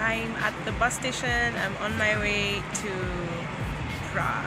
I'm at the bus station. I'm on my way to Prague.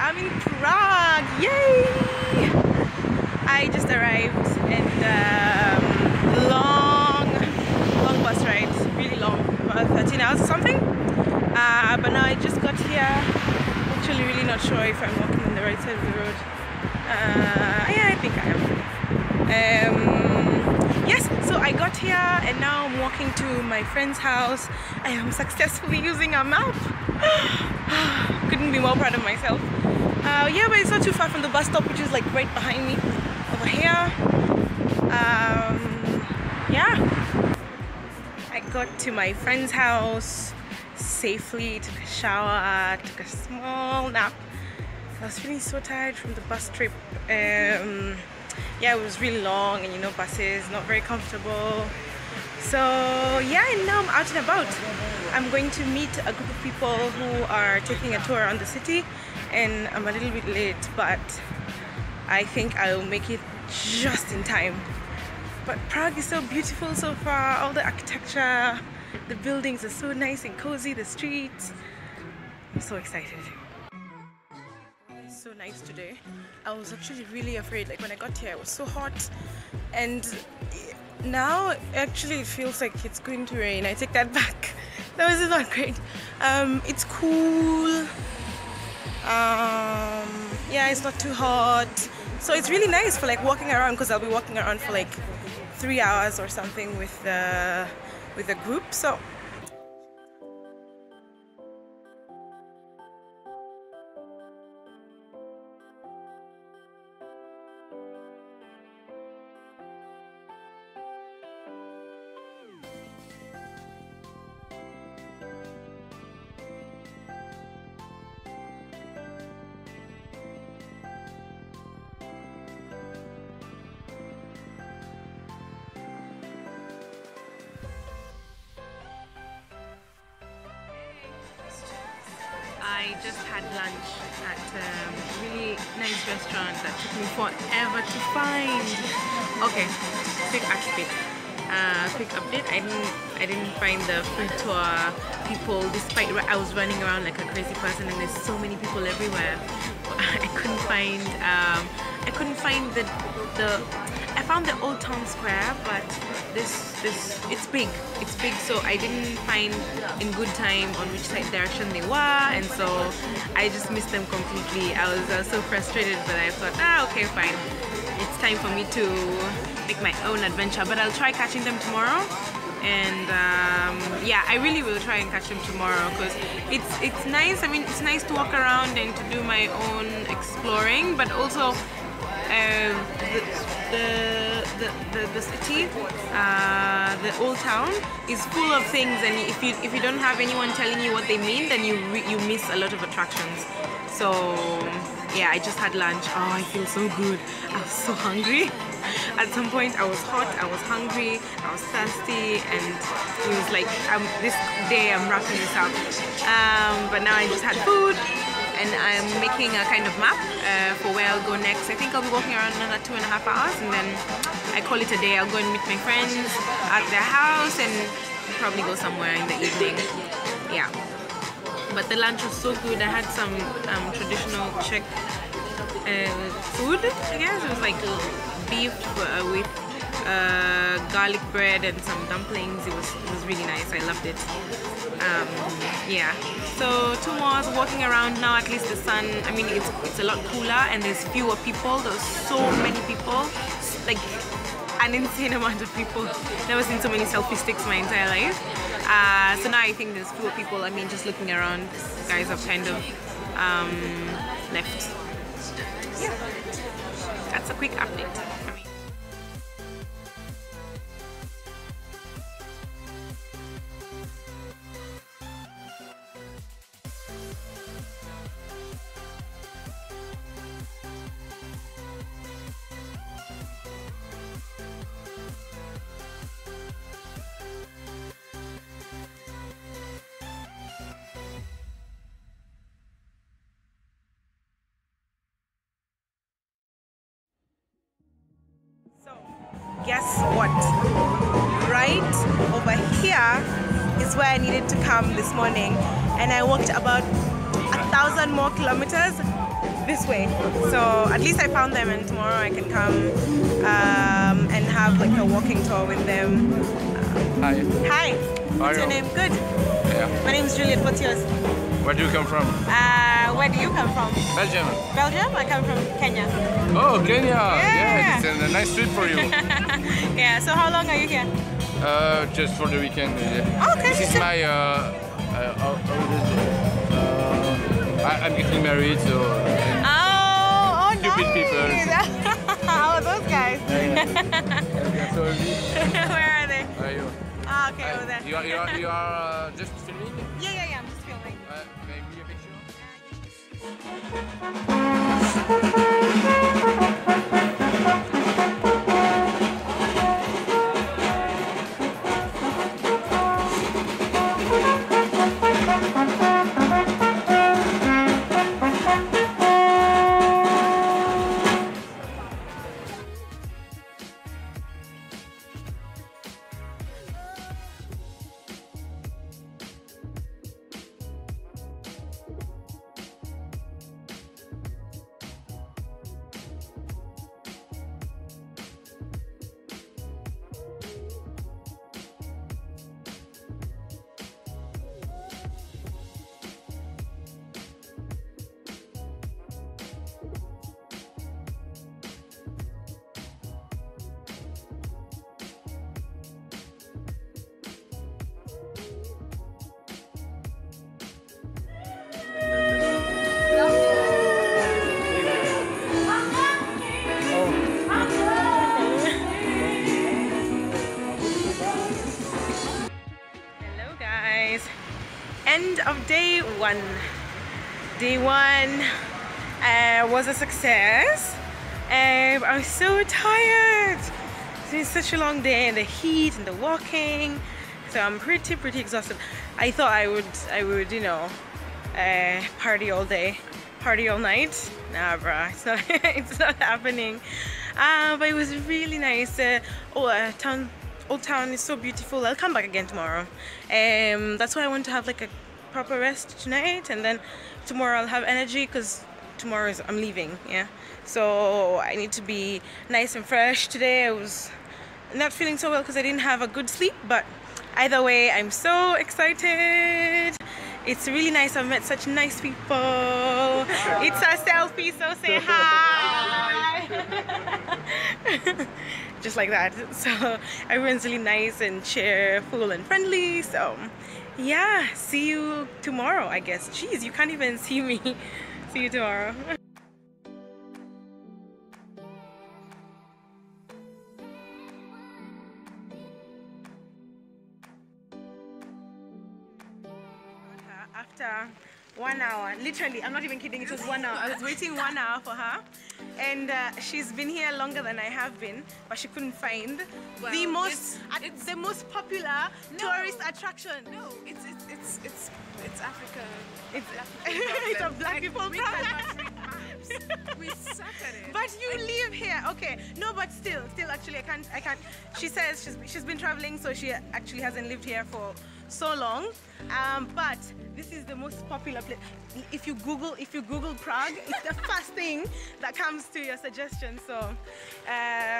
I'm in Prague! Yay! I just arrived and long bus ride, really long, about 13 hours or something. But now I just got here, actually really not sure if I'm walking on the right side of the road. Yeah, I think I am. Yes, so I got here and now I'm walking to my friend's house. I am successfully using a map. Couldn't be more proud of myself. Yeah, but it's not too far from the bus stop, which is like right behind me over here. Yeah, I got to my friend's house safely, took a shower, took a small nap. I was feeling so tired from the bus trip. Yeah, it was really long and you know, buses not very comfortable. So yeah, and now I'm out and about. I'm going to meet a group of people who are taking a tour around the city, and I'm a little bit late, but I think I'll make it just in time. But Prague is so beautiful so far. All the architecture, the buildings are so nice and cozy, the streets. I'm so excited. It's so nice today. I was actually really afraid, like when I got here it was so hot, and now actually it feels like it's going to rain. I take that back. That was not great. It's cool. Yeah, it's not too hot. So it's really nice for like walking around, because I'll be walking around for like 3 hours or something with the group. So I just had lunch at a really nice restaurant that took me forever to find. Okay, quick update. I didn't find the food tour people, despite I was running around like a crazy person and there's so many people everywhere. I couldn't find the. I found the Old Town Square, but it's big, so I didn't find in good time on which side direction they were, and so I just missed them completely. I was so frustrated, but I thought, okay, fine, it's time for me to make my own adventure. But I'll try catching them tomorrow, and yeah, I really will try and catch them tomorrow, because it's nice. I mean, it's nice to walk around and to do my own exploring, but also the city, the old town is full of things, and if you don't have anyone telling you what they mean, then you miss a lot of attractions. So yeah, I just had lunch. Oh, I feel so good. I was so hungry. At some point I was hot, I was hungry, I was thirsty, and it was like this day I'm wrapping this up. But now I just had food. And I'm making a kind of map for where I'll go next. I think I'll be walking around another 2.5 hours, and then I call it a day. I'll go and meet my friends at their house and probably go somewhere in the evening. Yeah. But the lunch was so good. I had some traditional Czech food, I guess. It was like beef with garlic bread and some dumplings. It was really nice. I loved it. Yeah, so 2 hours walking around now. At least the sun, I mean, it's a lot cooler and there's fewer people. There's so many people, like an insane amount of people. Never seen so many selfie sticks my entire life. So now I think there's fewer people. I mean, just looking around, guys have kind of left. Yeah, that's a quick update. guess what? Right over here is where I needed to come this morning, and I walked about 1,000 more kilometers this way. So at least I found them, and tomorrow I can come and have like a walking tour with them. Hi. Hi. What's your name? Good. Yeah. My name is Juliet. What's yours? Where do you come from? Where do you come from? Belgium. Belgium? I come from Kenya. Oh, Kenya! Yeah, it's a nice trip for you. Yeah, so how long are you here? Just for the weekend. Yeah. Okay. This is my... I'm getting married, so... Oh, stupid nice. People. Oh, those guys. Yeah. Where are they? Where are you? Oh, okay, over there. You are just filming? Yeah, I'm just filming. Maybe a picture? Of day one was a success. I was so tired. It's been such a long day, and the heat and the walking, so I'm pretty exhausted. I thought I would party all day, party all night. Nah, bruh, it's not it's not happening. But it was really nice. Old Town is so beautiful. I'll come back again tomorrow. That's why I want to have like a proper rest tonight, and then tomorrow I'll have energy, because tomorrow I'm leaving. Yeah, so I need to be nice and fresh. Today I was not feeling so well because I didn't have a good sleep, but either way I'm so excited. It's really nice. I've met such nice people. It's a selfie, so say hi. Just like that. So everyone's really nice and cheerful and friendly. So yeah, see you tomorrow, I guess. Jeez, you can't even see me. See you tomorrow. After 1 hour, literally, I'm not even kidding, it was 1 hour. I was waiting 1 hour for her, and she's been here longer than I have been, but she couldn't find the most the most popular tourist attraction. No, it's Africa. It's a black people problem. We suck at it. But you live here, okay? No, but still, actually, I can't. She says she's been traveling, so she actually hasn't lived here for so long. But this is the most popular place. If you Google Prague, it's the first thing that comes to your suggestion. So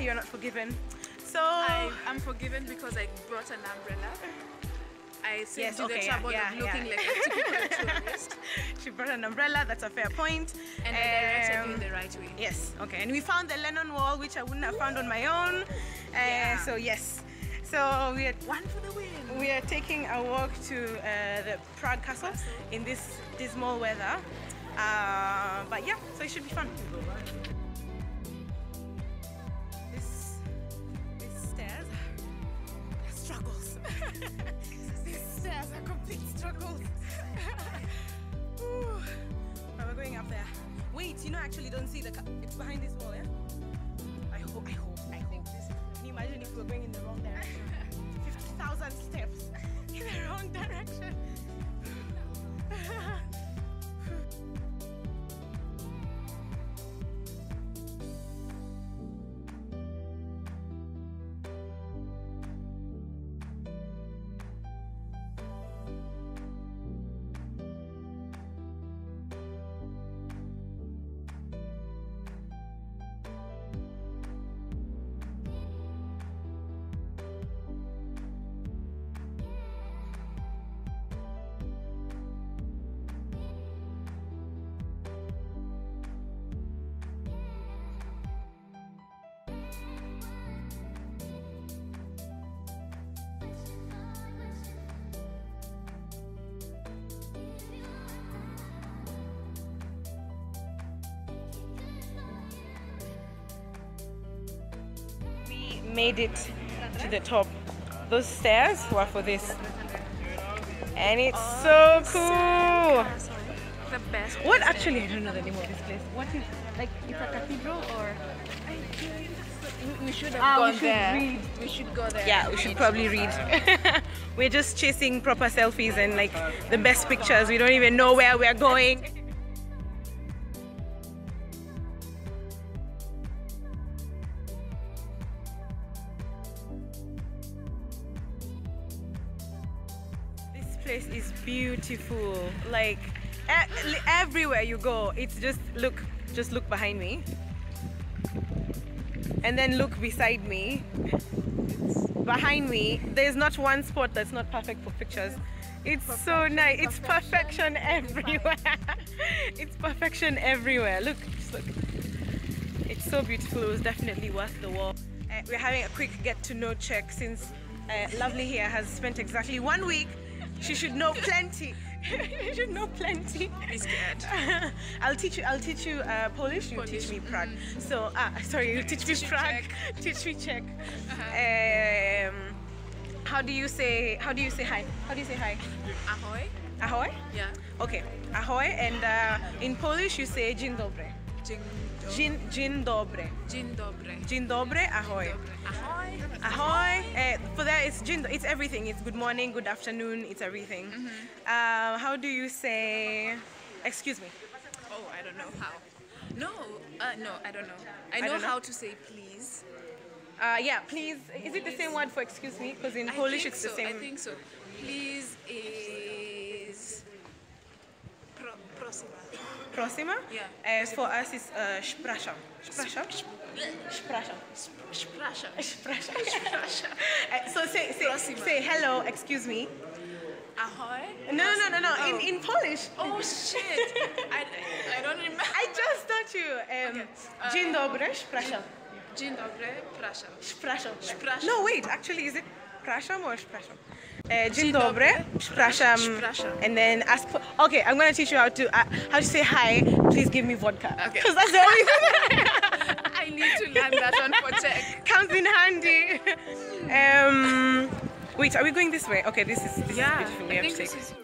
you're not forgiven. So I'm forgiven because I brought an umbrella. I seem to the trouble of looking like a typical tourist. She brought an umbrella, that's a fair point. And I directed you the right way. Yes, okay. And we found the Lennon wall, which I wouldn't have found on my own. So yes. So we are one for the win. We are taking a walk to the Prague Castle in this dismal weather. But yeah, so it should be fun. These stairs are struggles. There's a complete struggle. But we're going up there. Wait, actually don't see the car. It's behind this wall, yeah? I hope. Can you imagine if we're going in the wrong direction? 50,000 steps in the wrong direction. made it to the top. Those stairs were for this. And it's so cool! The best. What actually, I don't know the name of this place. What is like? It's a cathedral or? We should have gone there. Read. We should go there. Yeah, we should probably read. We're just chasing proper selfies and like the best pictures. We don't even know where we're going. This place is beautiful. Like everywhere you go, it's just look behind me. And then look beside me, behind me, there's not one spot that's not perfect for pictures. It's so nice, it's perfection everywhere. It's perfection everywhere, look, just look. It's so beautiful, it was definitely worth the walk. We're having a quick get to know check since Lovely here has spent exactly 1 week. She should know plenty. You should know plenty. Be scared. I'll teach you Polish. You teach me Prague. So sorry, you teach me Prague. Teach me Czech. How do you say hi? How do you say hi? Ahoy. Ahoy? Yeah. Okay. Ahoy, and in Polish you say dzień dobry. Dzień dobry. Dzień dobry. Dzień dobry. Ahoy. Ahoy. Ahoy. For that, it's everything. It's good morning, good afternoon. It's everything. Mm-hmm. How do you say? Excuse me. Oh, I don't know how. No, I don't know. I know how to say please. Yeah, please. Is it the same word for excuse me? Because in Polish it's the same. I think so. Please is proxima. Proxima? Yeah. As for us, it's spraszam. So say hello, excuse me. Ahoy? No. Oh. In Polish. Oh shit. I don't remember. I just taught you. Dzień dobry, spraszam. Dzień dobry, spraszam. No wait, actually is it prasham or spraszam? Dzień dobry, prasham, and then ask. Okay, I'm gonna teach you how to say hi. Please give me vodka. Okay. Because that's the only thing. I need to learn that one for Czech. Comes in handy. Wait, are we going this way? Okay, this is beautiful. We have to take it.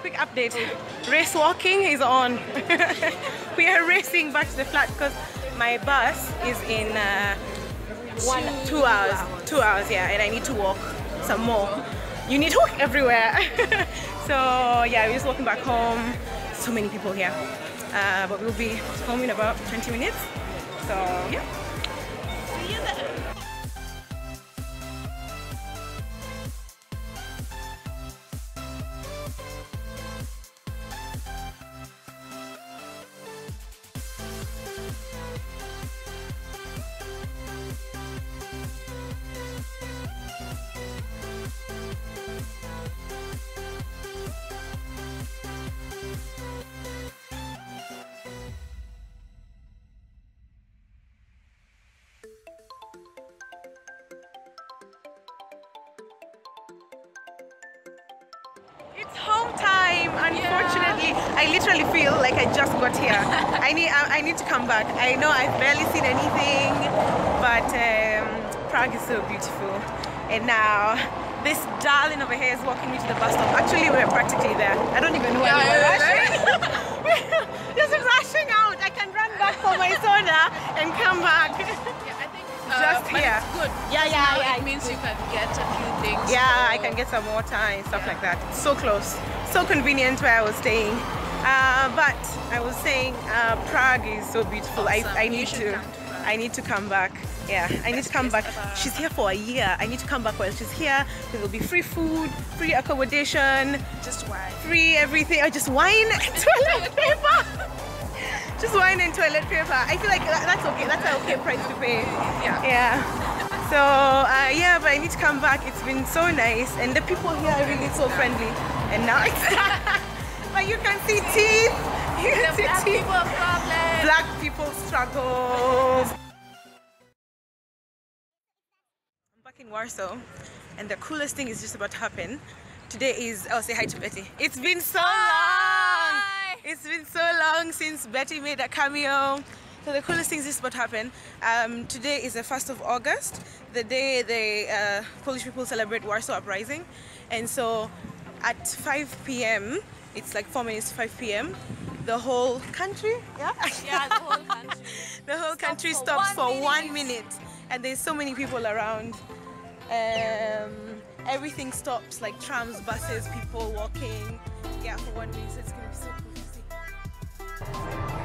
Quick update, race walking is on. We are racing back to the flat because my bus is in 2 hours, yeah, and I need to walk some more. You need to walk everywhere. So yeah, we're just walking back home. So many people here, but we'll be home in about 20 minutes, so yeah. See you there. It's home time, unfortunately. Yeah. I literally feel like I just got here. I need to come back. I know I've barely seen anything, but Prague is so beautiful. And now this darling over here is walking me to the bus stop. Actually, we're practically there. I don't even know why we're rushing. Just rushing out. I can run back for my soda and come back. Yeah, I think just here. It's good. Yeah. It means you can get a few things. Yeah, I can get some water and stuff like that. It's so close, so convenient where I was staying. But I was saying Prague is so beautiful. Awesome. I need to come back. Yeah, I need to come back. She's here for a year. I need to come back while she's here. There will be free food, free accommodation, just wine, free everything. Just wine, toilet paper. Just wine and toilet paper. I feel like that's okay. That's an okay price to pay. Yeah. So yeah, but I need to come back. It's been so nice, and the people here are really so friendly and nice. But you can see teeth. You can see black teeth. People problems. Black people struggle. I'm back in Warsaw, and the coolest thing is just about to happen. Today is, I'll say hi to Betty. It's been so long. It's been so long since Betty made a cameo. So the coolest thing is just about to happen. Today is the 1st of August, the day the Polish people celebrate Warsaw Uprising. And so at 5 p.m, it's like 4 minutes to 5 p.m, the whole country, yeah? Yeah, the whole country. The whole country stops for 1 minute. And there's so many people around. Everything stops, like trams, buses, people walking. Yeah, for 1 minute, so it's going to be so cool to see.